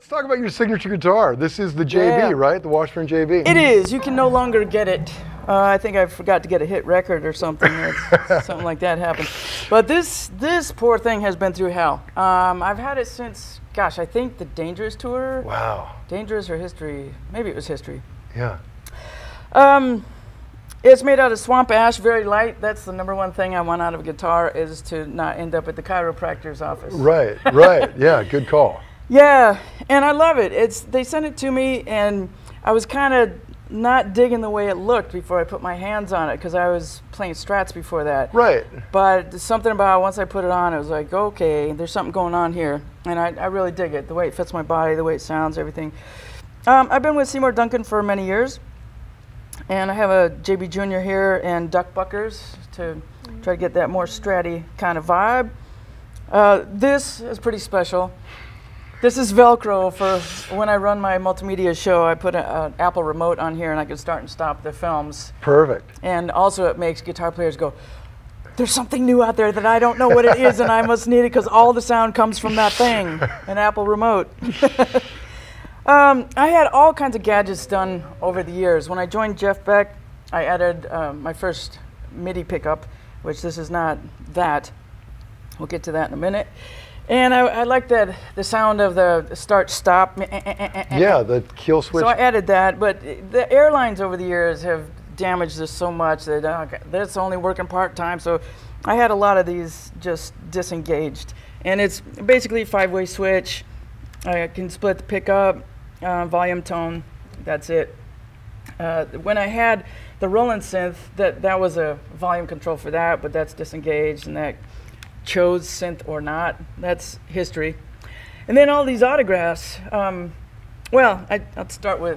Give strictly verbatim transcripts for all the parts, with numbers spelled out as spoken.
Let's talk about your signature guitar. This is the J B, yeah. right? The Washburn J B. It is. You can no longer get it. Uh, I think I forgot to get a hit record or something. Something like that happened. But this this poor thing has been through hell. Um, I've had it since, gosh, I think the Dangerous Tour. Wow. Dangerous or History? Maybe it was History. Yeah. Um, it's made out of swamp ash, very light. That's the number one thing I want out of a guitar, is to not end up at the chiropractor's office. Right. Right. Yeah. Good call. Yeah, and I love it. It's they sent it to me, and I was kind of not digging the way it looked before I put my hands on it, because I was playing strats before that. Right. But something about once I put it on, it was like, okay, there's something going on here, and I, I really dig it. The way it fits my body, the way it sounds, everything. Um, I've been with Seymour Duncan for many years, and I have a J B Junior here and Duck Buckers to try to get that more stratty kind of vibe. Uh, this is pretty special. This is Velcro for when I run my multimedia show. I put an Apple remote on here, and I can start and stop the films. Perfect. And also it makes guitar players go, there's something new out there that I don't know what it is, and I must need it because all the sound comes from that thing, an Apple remote. um, I had all kinds of gadgets done over the years. When I joined Jeff Beck, I added uh, my first MIDI pickup, which this is not that. We'll get to that in a minute. And I, I like that the sound of the start-stop. Yeah, the kill switch. So I added that, but the airlines over the years have damaged this so much that oh, that's only working part-time. So I had a lot of these just disengaged. And it's basically five-way switch. I can split the pickup, uh, volume, tone. That's it. Uh, when I had the Roland synth, that that was a volume control for that, but that's disengaged and that. Chose synth or not, that's history. And then all these autographs. Um, well, I, I'll start with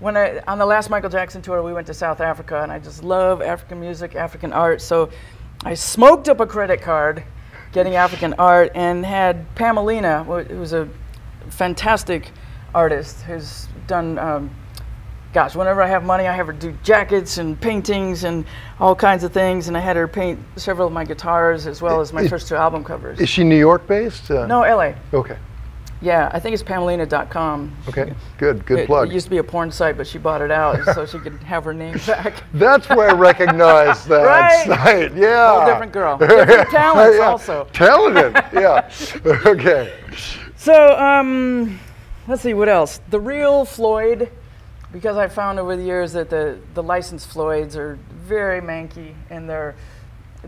when I on the last Michael Jackson tour, we went to South Africa, and I just love African music, African art. So I smoked up a credit card getting African art, and had Pamelina, who was a fantastic artist, who's done. Um, Gosh, whenever I have money, I have her do jackets and paintings and all kinds of things. And I had her paint several of my guitars as well as my it, first two album covers. Is she New York based? Uh, no, L A. Okay. Yeah, I think it's Pamelina dot com. Okay, good, good it, plug. It used to be a porn site, but she bought it out so she could have her name back. That's where I recognize that right? site, yeah. Whole different girl, different talents yeah. also. Talented, yeah, okay. So, um, let's see, what else? The real Floyd. Because I found over the years that the, the licensed Floyds are very manky in their,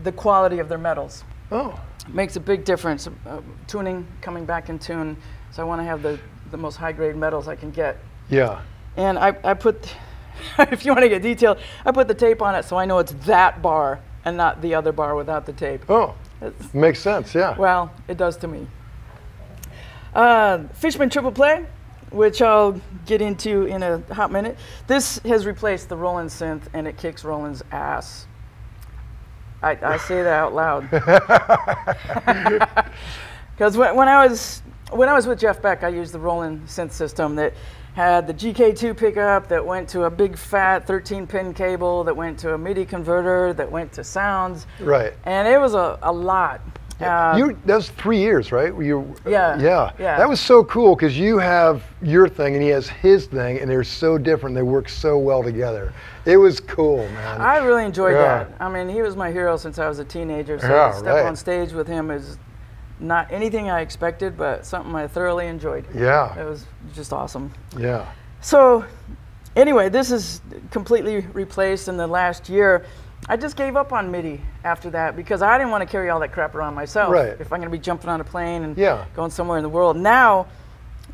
the quality of their metals. Oh. Makes a big difference. Uh, tuning, coming back in tune. So I want to have the, the most high-grade metals I can get. Yeah. And I, I put, if you want to get detailed, I put the tape on it so I know it's that bar and not the other bar without the tape. Oh, it's, makes sense, yeah. Well, it does to me. Uh, Fishman Triple Play. Which I'll get into in a hot minute. This has replaced the Roland synth, and it kicks Roland's ass. I, I say that out loud. Because when, when I was when I was with Jeff Beck, I used the Roland synth system that had the G K two pickup that went to a big fat thirteen pin cable that went to a MIDI converter that went to sounds. Right. And it was a, a lot. Uh, you, that was three years, right? You, yeah, uh, yeah. Yeah. That was so cool because you have your thing and he has his thing, and they're so different. They work so well together. It was cool, man. I really enjoyed yeah. that. I mean, he was my hero since I was a teenager. So yeah, to step right. on stage with him is not anything I expected, but something I thoroughly enjoyed. Yeah. It was just awesome. Yeah. So anyway, this is completely replaced in the last year. I just gave up on MIDI after that because I didn't want to carry all that crap around myself. Right. If I'm going to be jumping on a plane and yeah. going somewhere in the world. Now,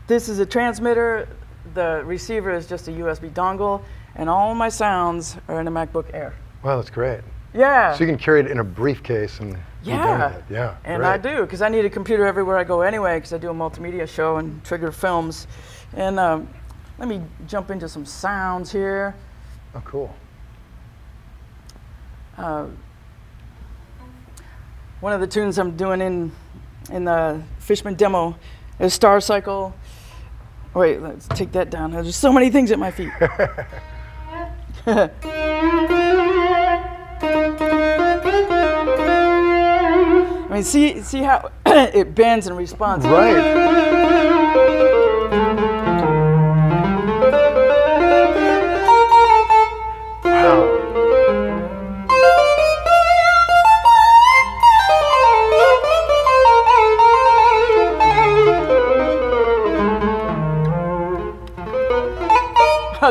this is a transmitter. The receiver is just a U S B dongle. And all my sounds are in a MacBook Air. Wow, that's great. Yeah. So you can carry it in a briefcase and yeah. it. Yeah. And great. I do, because I need a computer everywhere I go anyway, because I do a multimedia show and trigger films. And um, let me jump into some sounds here. Oh, cool. Uh, one of the tunes I'm doing in in the Fishman demo is Star Cycle. Wait, let's take that down. There's so many things at my feet. I mean, see see how it bends in response. Right.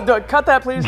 No, no, cut that, please.